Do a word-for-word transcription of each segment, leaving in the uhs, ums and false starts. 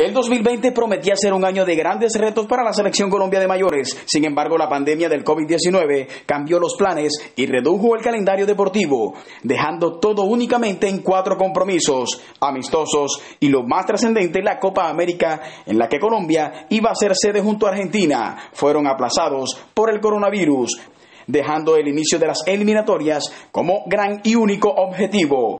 El dos mil veinte prometía ser un año de grandes retos para la Selección Colombia de mayores. Sin embargo, la pandemia del COVID diecinueve cambió los planes y redujo el calendario deportivo, dejando todo únicamente en cuatro compromisos amistosos y lo más trascendente, la Copa América, en la que Colombia iba a ser sede junto a Argentina, fueron aplazados por el coronavirus, dejando el inicio de las eliminatorias como gran y único objetivo.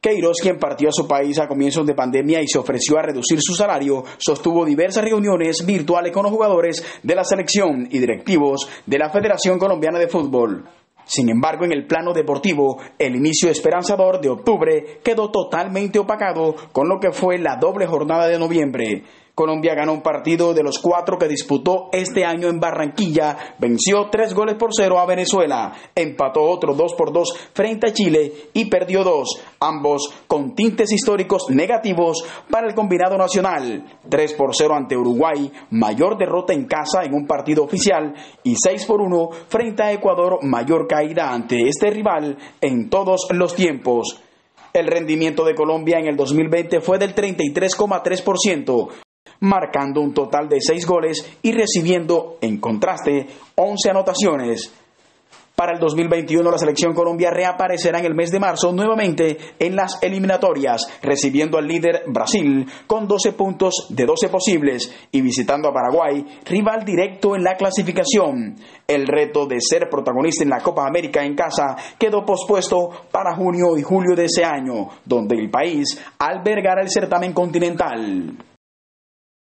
Queiroz, quien partió a su país a comienzos de pandemia y se ofreció a reducir su salario, sostuvo diversas reuniones virtuales con los jugadores de la selección y directivos de la Federación Colombiana de Fútbol. Sin embargo, en el plano deportivo, el inicio esperanzador de octubre quedó totalmente opacado con lo que fue la doble jornada de noviembre. Colombia ganó un partido de los cuatro que disputó este año en Barranquilla, venció tres goles por cero a Venezuela, empató otro dos por dos frente a Chile y perdió dos, ambos con tintes históricos negativos para el combinado nacional, tres por cero ante Uruguay, mayor derrota en casa en un partido oficial, y seis por uno frente a Ecuador, mayor caída ante este rival en todos los tiempos. El rendimiento de Colombia en el dos mil veinte fue del treinta y tres coma tres por ciento. Marcando un total de seis goles y recibiendo, en contraste, once anotaciones. Para el dos mil veintiuno, la Selección Colombia reaparecerá en el mes de marzo nuevamente en las eliminatorias, recibiendo al líder Brasil con doce puntos de doce posibles y visitando a Paraguay, rival directo en la clasificación. El reto de ser protagonista en la Copa América en casa quedó pospuesto para junio y julio de ese año, donde el país albergará el certamen continental.